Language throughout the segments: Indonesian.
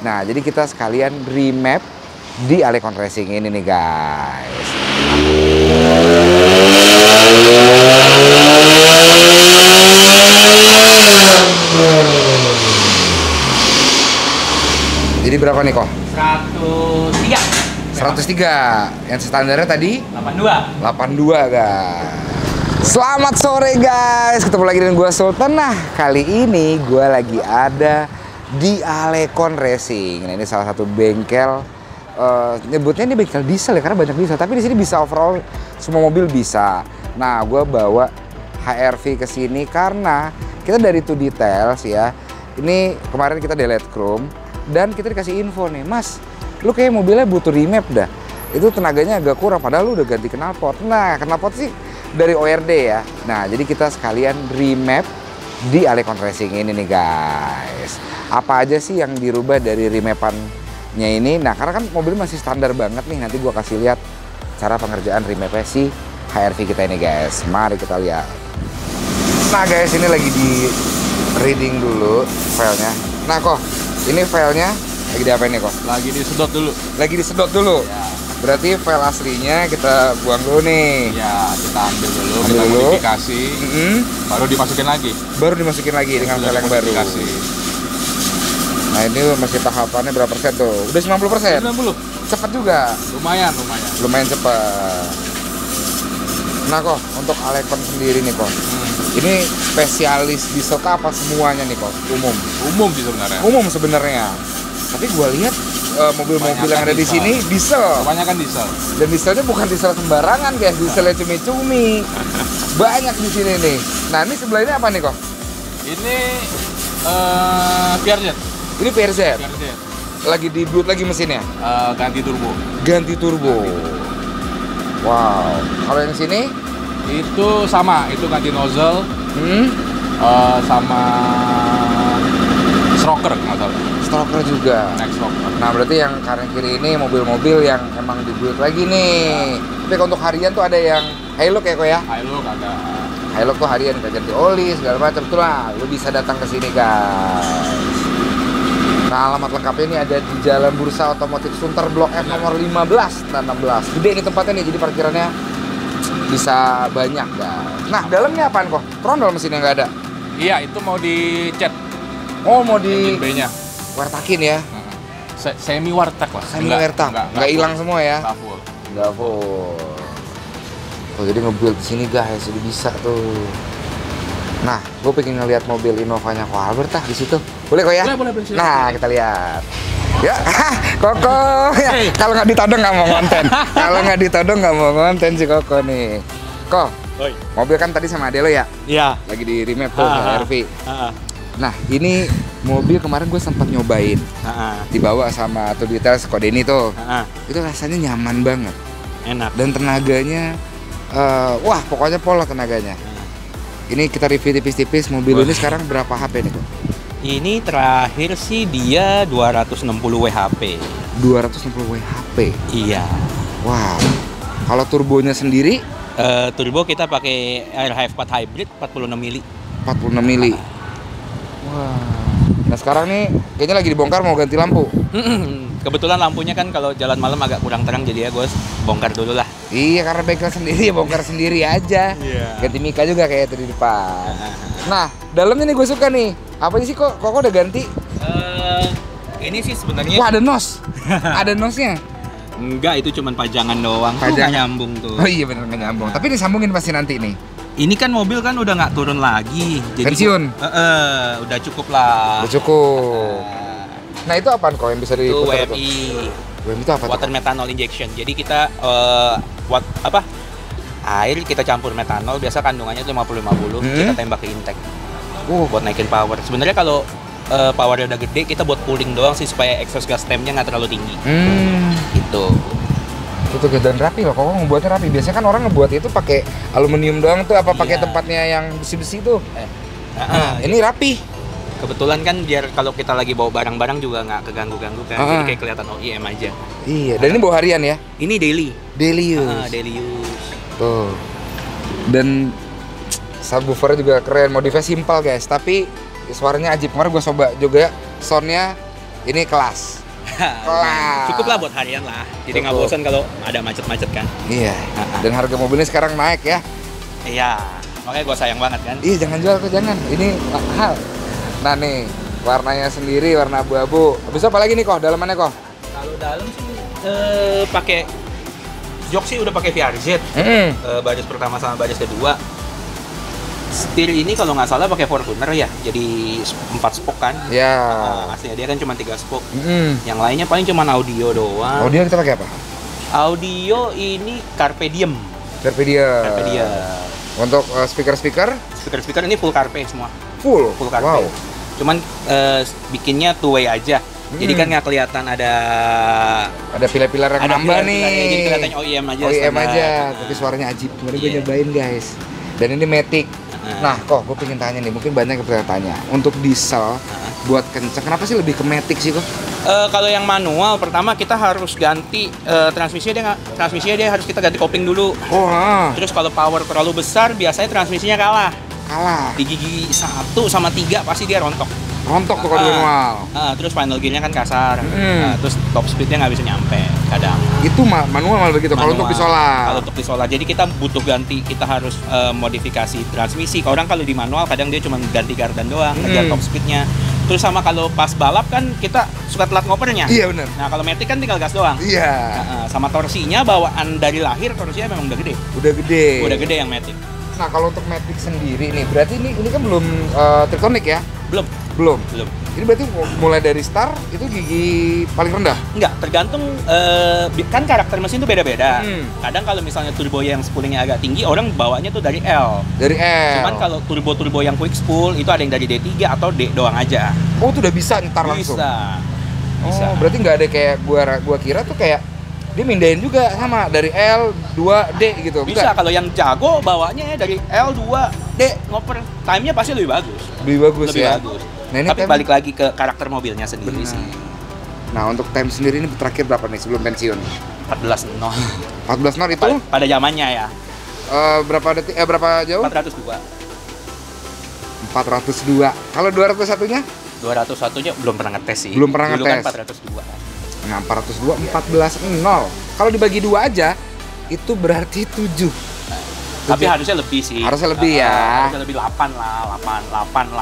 Nah, jadi kita sekalian remap di Alecon Racing ini nih, guys. Jadi berapa nih, Ko? 103. Yang standarnya tadi? 82, guys. Selamat sore, guys. Ketemu lagi dengan gue, Sultan. Nah, kali ini gue lagi ada di Alecon Racing. Nah, ini salah satu bengkel, nyebutnya ini bengkel diesel ya, karena banyak diesel, tapi di sini bisa overall, semua mobil bisa. Nah, gue bawa HR-V ke sini karena kita dari Two Details ya. Ini kemarin kita delete chrome dan kita dikasih info nih, Mas, lu kayak mobilnya butuh remap dah. Itu tenaganya agak kurang, padahal lu udah ganti knalpot. Nah, knalpot sih dari ORD ya. Nah, jadi kita sekalian remap di Alecon Racing ini nih, guys. Apa aja sih yang dirubah dari remapannya ini? Nah, karena kan mobil masih standar banget nih. Nanti gua kasih lihat cara pengerjaan remapnya si HR-V kita ini, guys. Mari kita lihat. Nah, guys, ini lagi di reading dulu filenya. Nah, Kok, ini filenya lagi di apa ini, Kok? Lagi disedot dulu. Ya. Berarti file aslinya kita buang dulu nih. Ya, kita ambil dulu, kita modifikasi, baru dimasukin lagi. Dengan file yang baru. Nah, ini masih tahapannya berapa persen tuh? Udah 90%? 90. Cepat juga. Lumayan. Lumayan cepat. Nah, Kok, untuk Alecon sendiri nih, Kok. Ini spesialis diesel apa semuanya nih, Kok? Umum. Umum sebenarnya. Tapi gua lihat mobil-mobil yang ada di sini diesel. Kebanyakan diesel. Dan dieselnya bukan diesel sembarangan, guys. Dieselnya cumi-cumi. Banyak di sini nih. Nah, ini sebelah ini apa nih, Kok? Ini PRZ. Ini PRZ. Lagi di boot lagi mesinnya. Ganti turbo. Wow. Kalau yang sini itu sama, itu ganti nozzle. Sama stroker nggak salah. Stroker juga. Nah, berarti yang kanan kiri ini mobil-mobil yang emang dibuat lagi nih. Ya. Tapi untuk harian tuh ada yang Hilux ya, Kok ya? Hilux ada. Hilux tuh harian kayak ganti oli segala macam tuh lah. Lu bisa datang ke sini, guys. Nah, alamat lengkapnya ini ada di Jalan Bursa Otomotif Sunter Blok F nomor 15 dan 16. Gede ini tempatnya nih, jadi parkirannya bisa banyak, guys. Nah, dalamnya apaan, Kok? Trondol mesinnya nggak ada. Iya, itu mau dicat. Oh, mau di B-nya. Wartakin ya, semi wartak lah. Semi wartak, nggak hilang semua ya. Nggak full. Oh, jadi nge-build di sini, guys, jadi bisa tuh. Nah, gue pengen ngeliat mobil Innova-nya Ko Albert di situ. Boleh, Kok ya? Boleh. Nah, kita lihat. Ya, Koko. Ya. Kalau nggak ditodong nggak mau konten. Si Koko nih. Kok, mobil kan tadi sama ade lo ya? Iya. Lagi di remap tuh, HR-V. Nah, ini mobil kemarin gue sempat nyobain, dibawa sama Two Details Ko Denny tuh. Itu rasanya nyaman banget, enak, dan tenaganya, wah, pokoknya pola tenaganya. Ini kita review tipis-tipis mobil ini. Sekarang berapa HP nih, Kok? Ini terakhir sih dia 260 WHP. 260 WHP? Iya. Wow. Kalau turbonya sendiri? Turbo kita pakai RHF4 Hybrid 46 mili. 46 mili. Wah. Nah, sekarang nih kayaknya lagi dibongkar, mau ganti lampu. Kebetulan lampunya kan kalau jalan malam agak kurang terang, jadi ya gue bongkar dulu lah. Iya, karena bengkel sendiri, bongkar sendiri aja. Ganti mika juga kayak tadi depan. Nah, dalamnya nih gue suka nih. Apa sih, Kok? Kok udah ganti? Ini sih sebenarnya. Wah, ada nos. Ada nosnya. Enggak, itu cuman pajangan doang. Nggak nyambung tuh. Oh iya, bener nggak nyambung. Tapi disambungin pasti nanti nih. Ini kan mobil kan udah nggak turun lagi, jadi pensiun. Udah cukup lah. Nah, itu apaan, Kok, yang bisa diputar? Itu WMI. WMI itu apa? Water methanol injection. Jadi kita air kita campur metanol, biasa kandungannya itu 50-50, kita tembak ke intake. Buat naikin power. Sebenarnya kalau powernya udah gede, kita buat cooling doang sih supaya exhaust gas temnya nggak terlalu tinggi. Gitu. Itu dan rapi loh, Kok ngebuatnya rapi. Biasanya kan orang ngebuat itu pakai aluminium doang tuh, apa pakai tempatnya yang besi-besi tuh. Ini rapi. Kebetulan kan biar kalau kita lagi bawa barang-barang juga nggak keganggu-ganggu kan. Jadi kayak kelihatan OEM aja. Iya, dan ini bawa harian ya? Ini daily. Daily use. Tuh. Dan subwoofernya juga keren, modifnya simpel, guys. Tapi suaranya ajib. Kemarin gue coba juga soundnya Ini kelas. Cukup lah buat harian lah. Jadi nggak bosan kalau ada macet-macet kan. Iya. Dan harga mobilnya sekarang naik ya. Iya. Makanya gue sayang banget kan. Iya, jangan jual tuh, jangan. Ini mahal. Nah nih, warnanya sendiri warna abu-abu. Habis apa lagi nih kok? Dalamannya kok? Kalau dalam sih pakai jok sih udah pakai VRZ. Baris pertama sama baris kedua. Setir ini kalau nggak salah pakai Fortuner ya, jadi 4 spoke kan? Ya. Aslinya dia kan cuma 3 spoke. Yang lainnya paling cuma audio doang. Audio kita pakai apa? Audio ini Carpe Diem. Carpe Diem. Carpe Diem. Untuk speaker-speaker? Speaker-speaker ini full Carpe semua. Full? Full Carpe. Wow. Cuman bikinnya two-way aja. Jadi kan nggak kelihatan ada pilar-pilar yang nambah nih. Jadi kelihatannya OEM aja. OEM aja. Tapi suaranya ajib. Kemarin gue nyobain guys. Dan ini Matic. Nah kok gue pengen tanya nih, mungkin banyak yang pernah tanya. Untuk diesel buat kencang, kenapa sih lebih ke Matic sih kok? Kalau yang manual, pertama kita harus ganti transmisinya dia harus kita ganti kopling dulu. Terus kalau power terlalu besar, biasanya transmisinya kalah. Di gigi 1 sama 3 pasti dia rontok. Rontok tuh kalau manual. Terus final gearnya kan kasar. Terus top speednya nggak bisa nyampe kadang. Itu manual malah begitu. Kalau untuk pisola. Kalau untuk pisola. Jadi kita butuh ganti. Kita harus modifikasi transmisi. Orang kalau di manual kadang dia cuma ganti gardan doang, ngejar top speednya. Terus sama kalau pas balap kan kita suka telat ngopernya. Iya benar. Nah kalau Matic kan tinggal gas doang. Iya. Sama torsinya bawaan dari lahir, torsinya memang udah gede. Udah gede. Udah gede yang Matic. Nah kalau untuk Matic sendiri nih, berarti ini kan belum Triptonic ya? Belum. Belum. Ini berarti mulai dari start itu gigi paling rendah? Enggak, tergantung kan karakter mesin itu beda-beda. Kadang kalau misalnya turbo yang spoolingnya agak tinggi, orang bawanya tuh dari L. Dari L. Cuman kalau turbo-turbo yang quick spool itu ada yang dari D3 atau D doang aja. Oh, itu udah bisa ntar langsung. Bisa. Oh, berarti nggak ada kayak gua kira tuh kayak dia mindahin juga sama dari L 2 D gitu. Bisa kalau yang jago bawanya dari L 2 D ngoper. Timenya pasti lebih bagus. Lebih bagus. Nah, ini tapi balik lagi ke karakter mobilnya sendiri sih. Nah, untuk time sendiri ini terakhir berapa nih sebelum pensiun? 14.0. 14.0 itu pada zamannya ya. Berapa detik? Berapa jauh? 402. Kalau 201-nya? 201-nya belum pernah ngetes sih. Belum pernah ngetes. Dulu kan 402. Nah, 402, 14.0. Kalau dibagi 2 aja, itu berarti 7. Tapi harusnya lebih sih. Harusnya lebih ya. Harusnya lebih 8 lah, 8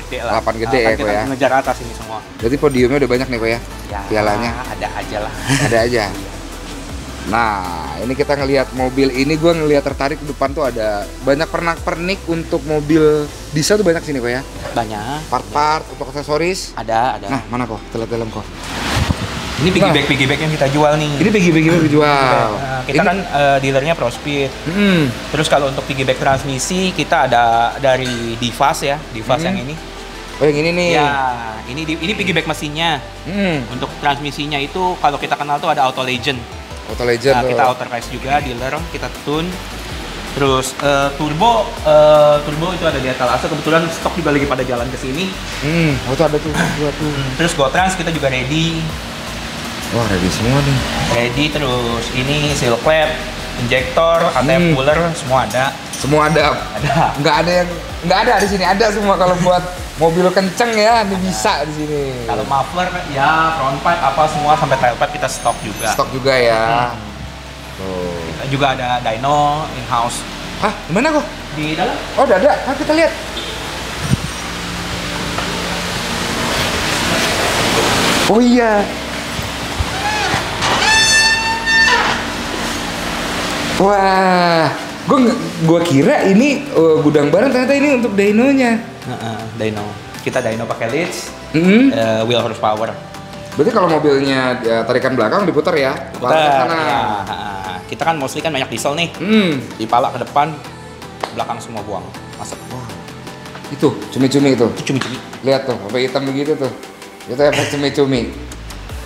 gede lah. 8 gede ya, Ko ya. Ngejar atas ini semua. Jadi podiumnya udah banyak nih, Ko ya? Ya, pialanya. Ada aja lah. Ada aja. Nah, ini kita ngelihat mobil ini, gue ngelihat tertarik ke depan tuh ada banyak pernak-pernik untuk mobil diesel tuh banyak sini, Ko ya? Banyak. Part-part, untuk aksesoris? Ada. Nah, mana Ko? Lihat dalam Ko. Ini piggyback yang kita jual nih. Ini piggyback yang kita jual. Kita kan dealernya Prospeed. Terus kalau untuk piggyback transmisi kita ada dari Divas ya, yang ini. Oh yang ini nih. Ya, ini piggyback mesinnya. Untuk transmisinya itu kalau kita kenal tuh ada Auto Legend. Auto Legend. Nah, kita Auto Race juga dealer, kita tune. Terus turbo itu ada di Atal Asa, kebetulan stok juga lagi pada jalan ke sini. Itu ada tuh. Terus Go Trans kita juga ready. Wah, ready semua nih. Ready, terus ini seal clip, injektor, ATM cooler, semua ada. Semua ada. Ada. Nggak ada di sini. Ada semua kalau buat mobil kenceng ya, ini bisa di sini. Kalau muffler ya, front pipe apa semua sampai tail pipe kita stok juga. Stok juga ya. Tuh. Kita juga ada dyno in house. Hah, gimana kok? Di dalam? Oh, udah ada. Hah, kita lihat. Oh iya. Wah, gue kira ini gudang barang, ternyata ini untuk dynonya. Dyno. Kita dyno pakai leads, wheel horsepower. Berarti kalau mobilnya tarikan belakang diputar ya? Putar. Ya. Kita kan mostly kan banyak diesel nih. Dipalak ke depan, belakang semua buang. Masuk. Wah. Itu cumi-cumi itu. Itu cumi-cumi. Lihat tuh, apa hitam begitu tuh. Itu efek cumi-cumi.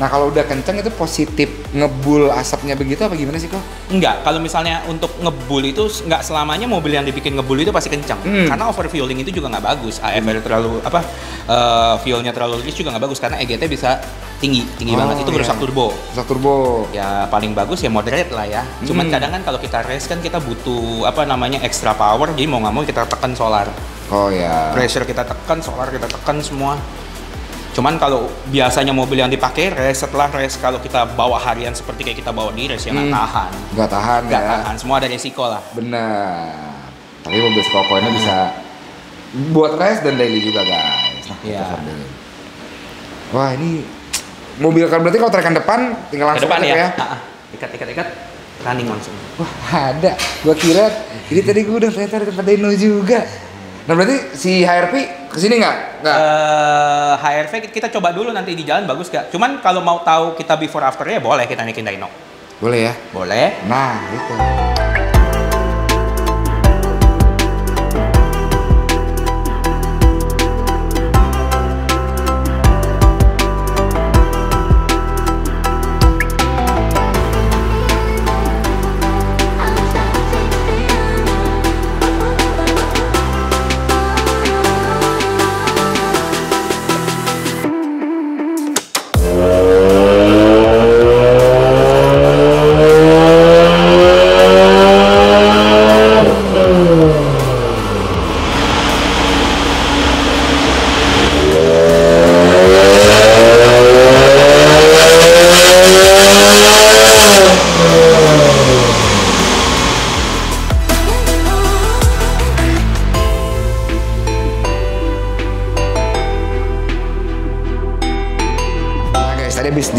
Nah kalau udah kenceng itu positif ngebul asapnya begitu apa gimana sih kok? Enggak, kalau misalnya untuk ngebul itu nggak selamanya mobil yang dibikin ngebul itu pasti kenceng. Karena overfueling itu juga nggak bagus. AFR terlalu fuelnya terlalu rich juga nggak bagus karena EGT bisa tinggi banget itu merusak turbo. Merusak turbo. Ya paling bagus ya moderate lah ya. Cuman kadang kan kalau kita race kan kita butuh extra power, jadi mau nggak mau kita tekan solar. Pressure kita tekan, solar kita tekan semua. Cuman kalau biasanya mobil yang dipakai race, setelah race kalau kita bawa harian seperti kayak kita bawa di race, yang nggak tahan, semua ada resiko lah. Benar. Tapi mobil Skopo ini bisa buat race dan daily juga, guys. Nah, wah, ini mobil kan berarti kalau trekan depan tinggal langsung depan ya. Ikat running langsung. Wah, ada. Gua kira ini tadi gua udah lihat ada tempat dyno juga. Nah, berarti si HR-V kesini nggak? HR-V kita coba dulu nanti di jalan, bagus gak? Cuman kalau mau tahu kita before afternya boleh kita naikin dyno. Boleh ya? Boleh. Nah gitu.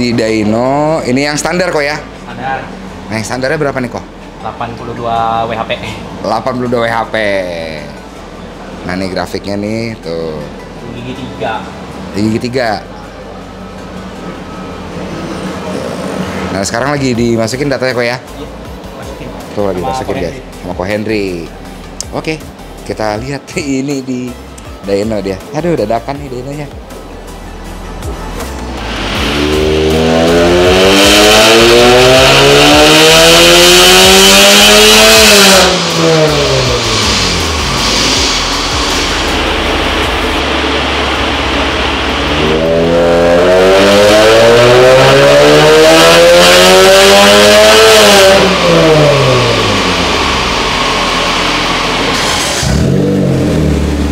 Di dyno, ini yang standar kok ya? Standar. Nah, yang standarnya berapa nih kok? 82 WHP. 82 WHP. Nah, nih grafiknya nih, tuh. Gigi 3. Gigi 3. Nah, sekarang lagi dimasukin datanya kok ya? Iya, masukin. Tuh lagi masukin guys, sama Ko Henry. Oke, kita lihat ini di dyno dia. Aduh, dadakan nih dynonya.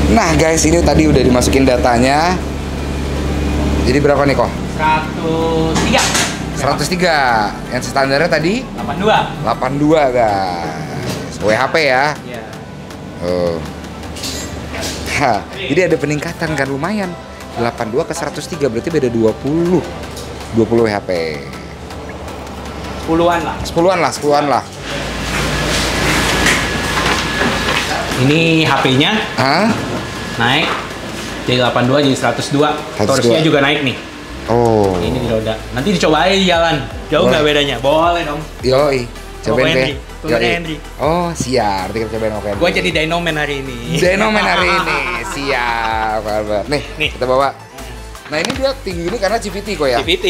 Nah guys, ini tadi udah dimasukin datanya. Jadi berapa nih kok? 103. Yang standarnya tadi? 82 guys. WHP ya? Iya. Oh. Hah, jadi ada peningkatan kan, lumayan. 82 ke 103 berarti beda 20 WHP. 10-an lah. Ini HP-nya naik jadi 82 jadi 102. Torsinya juga naik nih. Oh. Ini di roda. Nanti dicoba aja di jalan. Jauh nggak bedanya? Boleh dong. Yoi. Cobain deh. Henry. Oh, siap. Kita cobain oke. Gua jadi dynoman hari ini. Dynoman hari ini. Siap. Nih, kita bawa. Nah, ini dia tinggi ini karena CVT kok ya? CVT.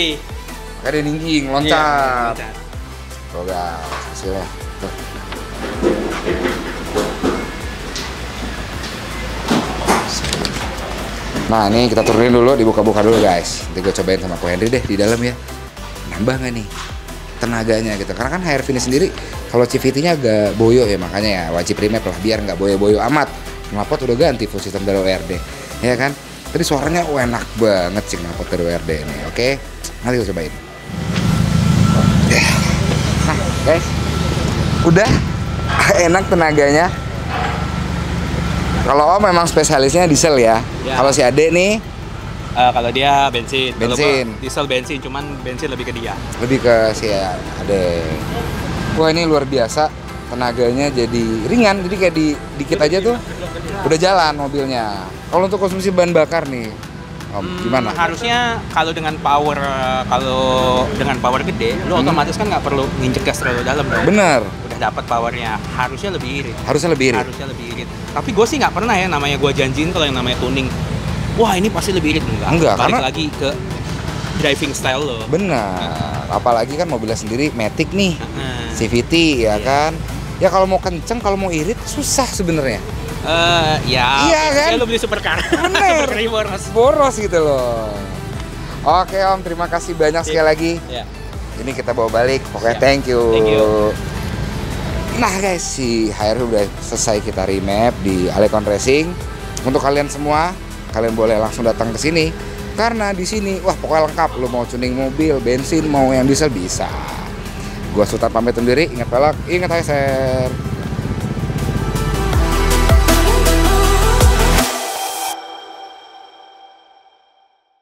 Karena dia tinggi, loncat. Tuh guys, hasilnya. Nah, ini kita turunin dulu, dibuka-buka dulu guys. Nanti gue cobain sama Ko Henry deh di dalam ya. Nambah nggak nih tenaganya gitu? Karena kan HR-V ini sendiri kalau CVT-nya agak boyo ya, makanya ya wajib remap lah biar nggak boyo-boyo amat. Knalpot udah ganti full sistem dari ORD, ya kan? Tadi suaranya enak banget sih knalpot dari ORD ini. Oke, nanti gue cobain. Nah guys, udah enak tenaganya. Kalau Om memang spesialisnya diesel ya. Kalau si Ade nih, kalau dia bensin. Diesel bensin, cuman bensin lebih ke dia. Lebih ke si Ade. Wah, ini luar biasa tenaganya, jadi ringan, jadi kayak dikit aja tuh udah jalan mobilnya. Kalau untuk konsumsi bahan bakar nih, Om gimana? Harusnya kalau dengan power gede, lu otomatis kan nggak perlu nginjek gas terlalu dalam dong. Bener. Dapat powernya harusnya lebih irit. Tapi gue sih nggak pernah ya, namanya gue janjiin kalau yang namanya tuning, wah ini pasti lebih irit, enggak. Balik lagi ke driving style lo. Benar. Apalagi kan mobilnya sendiri matic nih, CVT ya kan. Ya kalau mau kenceng, kalau mau irit susah sebenarnya. Iya kan. Lo beli supercar. Bener. Boros gitu loh. Oke Om, terima kasih banyak sekali lagi. Ini kita bawa balik. Oke, thank you. Nah guys, si HR-V udah selesai kita remap di Alecon Racing. Untuk kalian semua, kalian boleh langsung datang ke sini Karena di sini wah pokoknya lengkap, lo mau tuning mobil, bensin, mau yang diesel bisa. Gua Sultan pamit sendiri, ingat pelak, ingat HSR.